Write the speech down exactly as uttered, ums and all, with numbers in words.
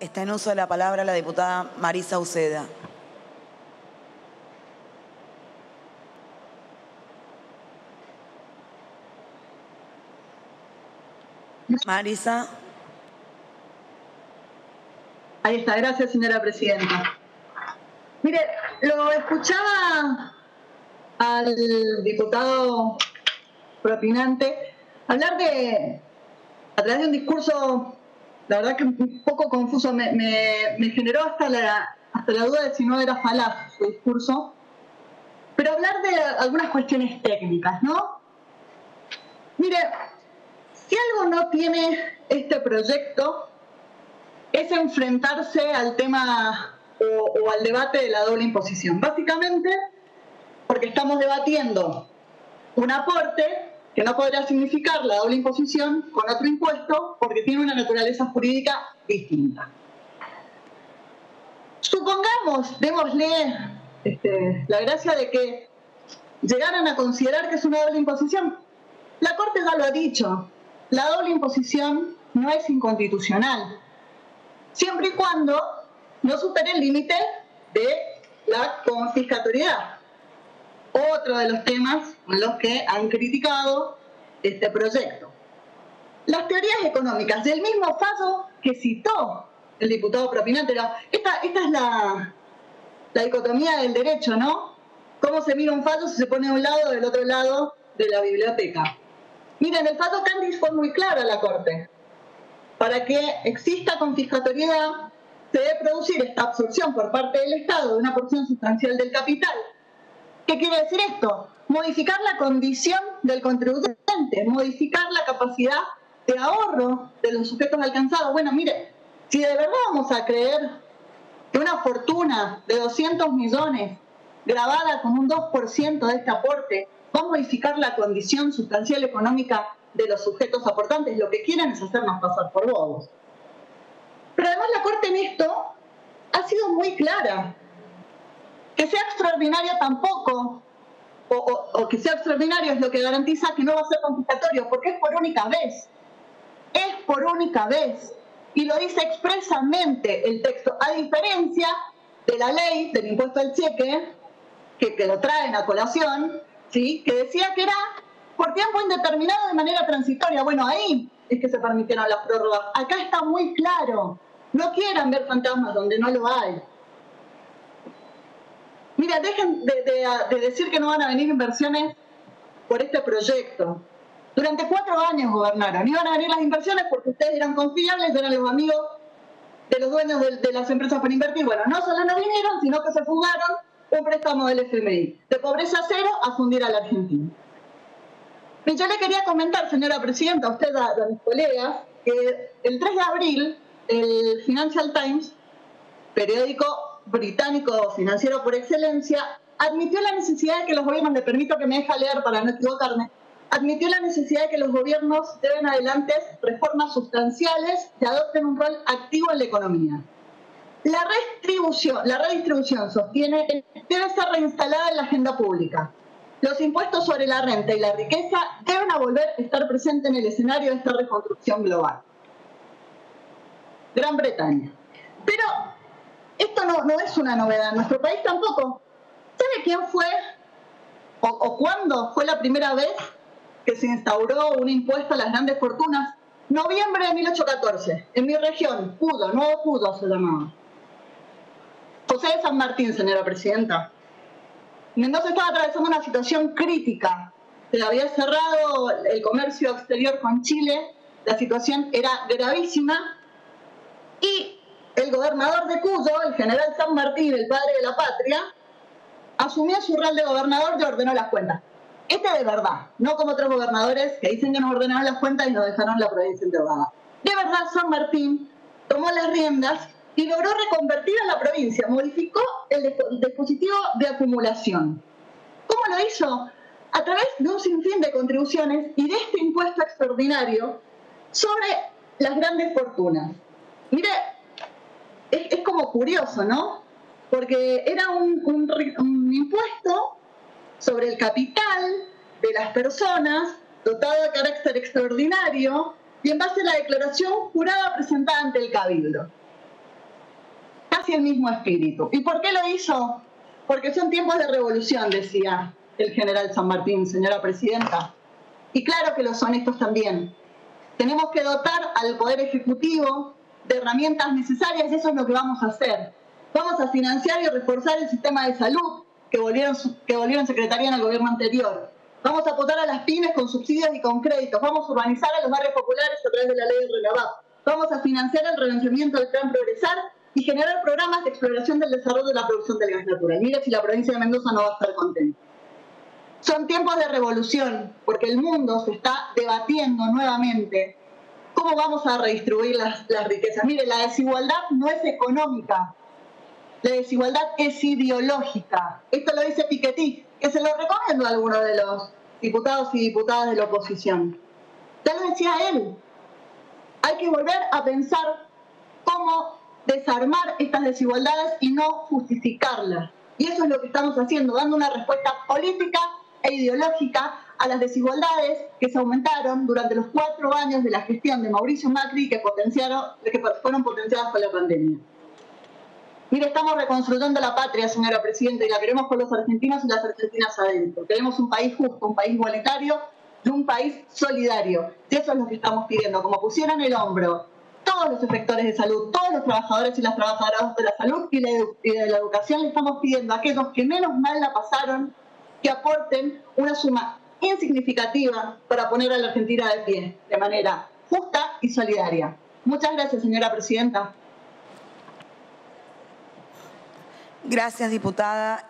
Está en uso de la palabra la diputada Marisa Uceda. Marisa. Ahí está, gracias señora presidenta. Mire, lo escuchaba al diputado propinante hablar de, a través de un discurso, la verdad que un poco confuso, me, me, me generó hasta la, hasta la duda de si no era falaz su discurso, pero hablar de algunas cuestiones técnicas, ¿no? Mire, si algo no tiene este proyecto es enfrentarse al tema o, o al debate de la doble imposición. Básicamente porque estamos debatiendo un aporte que no podrá significar la doble imposición con otro impuesto porque tiene una naturaleza jurídica distinta. Supongamos, démosle este, la gracia de que llegaran a considerar que es una doble imposición. La Corte ya lo ha dicho, la doble imposición no es inconstitucional, siempre y cuando no supere el límite de la confiscatoriedad. Otro de los temas con los que han criticado este proyecto. Las teorías económicas del mismo fallo que citó el diputado propinante. Esta, esta es la, la dicotomía del derecho, ¿no? Cómo se mira un fallo si se pone a un lado o del otro lado de la biblioteca. Miren, el fallo Candis fue muy claro a la Corte. Para que exista confiscatoriedad se debe producir esta absorción por parte del Estado de una porción sustancial del capital. ¿Qué quiere decir esto? Modificar la condición del contribuyente, modificar la capacidad de ahorro de los sujetos alcanzados. Bueno, mire, si de verdad vamos a creer que una fortuna de doscientos millones grabada con un dos por ciento de este aporte va a modificar la condición sustancial económica de los sujetos aportantes, lo que quieren es hacernos pasar por bobos. Pero además la Corte en esto ha sido muy clara. Que sea extraordinario tampoco, o, o, o que sea extraordinario es lo que garantiza que no va a ser confiscatorio, porque es por única vez. Es por única vez. Y lo dice expresamente el texto, a diferencia de la ley del impuesto al cheque, que, que lo traen a colación, ¿sí? Que decía que era por tiempo indeterminado de manera transitoria. Bueno, ahí es que se permitieron las prórrogas. Acá está muy claro. No quieran ver fantasmas donde no lo hay. Mira, dejen de, de, de decir que no van a venir inversiones por este proyecto. Durante cuatro años gobernaron. Iban a venir las inversiones porque ustedes eran confiables, eran los amigos de los dueños de, de las empresas para invertir. Bueno, no solo no vinieron, sino que se fugaron un préstamo del F M I. De pobreza cero a fundir a la Argentina. Y yo le quería comentar, señora presidenta, a usted, a, a mis colegas, que el tres de abril el Financial Times, periódico británico financiero por excelencia, admitió la necesidad de que los gobiernos, le permito que me deje leer para no equivocarme, admitió la necesidad de que los gobiernos lleven adelante reformas sustanciales que adopten un rol activo en la economía. La redistribución, la redistribución sostiene, debe ser reinstalada en la agenda pública. Los impuestos sobre la renta y la riqueza deben volver a estar presentes en el escenario de esta reconstrucción global. Gran Bretaña. Pero esto no, no es una novedad, en nuestro país tampoco. ¿Sabe quién fue o, o cuándo fue la primera vez que se instauró un impuesto a las grandes fortunas? Noviembre de mil ochocientos catorce, en mi región, Pudo, Nuevo Pudo se llamaba. José de San Martín, señora presidenta. Mendoza estaba atravesando una situación crítica. Se había cerrado el comercio exterior con Chile, la situación era gravísima y el gobernador de Cuyo, el general San Martín, el padre de la patria, asumió su rol de gobernador y ordenó las cuentas. Este de verdad, no como otros gobernadores que dicen que nos ordenaron las cuentas y nos dejaron la provincia endeudada. De verdad, San Martín tomó las riendas y logró reconvertir a la provincia, modificó el dispositivo de acumulación. ¿Cómo lo hizo? A través de un sinfín de contribuciones y de este impuesto extraordinario sobre las grandes fortunas. Mire, Es, es como curioso, ¿no? Porque era un, un, un impuesto sobre el capital de las personas, dotado de carácter extraordinario, y en base a la declaración jurada presentada ante el Cabildo. casi el mismo espíritu. ¿Y por qué lo hizo? Porque son tiempos de revolución, decía el general San Martín, señora presidenta. Y claro que lo son estos también. Tenemos que dotar al Poder Ejecutivo de herramientas necesarias, y eso es lo que vamos a hacer. Vamos a financiar y reforzar el sistema de salud que volvieron, que volvieron secretaría en el gobierno anterior. Vamos a aportar a las pymes con subsidios y con créditos. Vamos a urbanizar a los barrios populares a través de la ley de Renavap. Vamos a financiar el relanzamiento del Plan Progresar y generar programas de exploración del desarrollo de la producción del gas natural. Mira si la provincia de Mendoza no va a estar contenta. Son tiempos de revolución, porque el mundo se está debatiendo nuevamente cómo vamos a redistribuir las, las riquezas. Mire, la desigualdad no es económica, la desigualdad es ideológica. Esto lo dice Piketty, que se lo recomiendo a algunos de los diputados y diputadas de la oposición. Ya lo decía él, hay que volver a pensar cómo desarmar estas desigualdades y no justificarlas. Y eso es lo que estamos haciendo, dando una respuesta política e ideológica a las desigualdades que se aumentaron durante los cuatro años de la gestión de Mauricio Macri que, potenciaron, que fueron potenciadas por la pandemia. Mire, estamos reconstruyendo la patria, señora Presidenta, y la queremos por los argentinos y las argentinas adentro. Queremos un país justo, un país igualitario y un país solidario. Y eso es lo que estamos pidiendo, como pusieron el hombro todos los sectores de salud, todos los trabajadores y las trabajadoras de la salud y de la educación. Le estamos pidiendo a aquellos que menos mal la pasaron que aporten una suma insignificativa para poner a la Argentina de pie, de manera justa y solidaria. Muchas gracias, señora Presidenta. Gracias, diputada.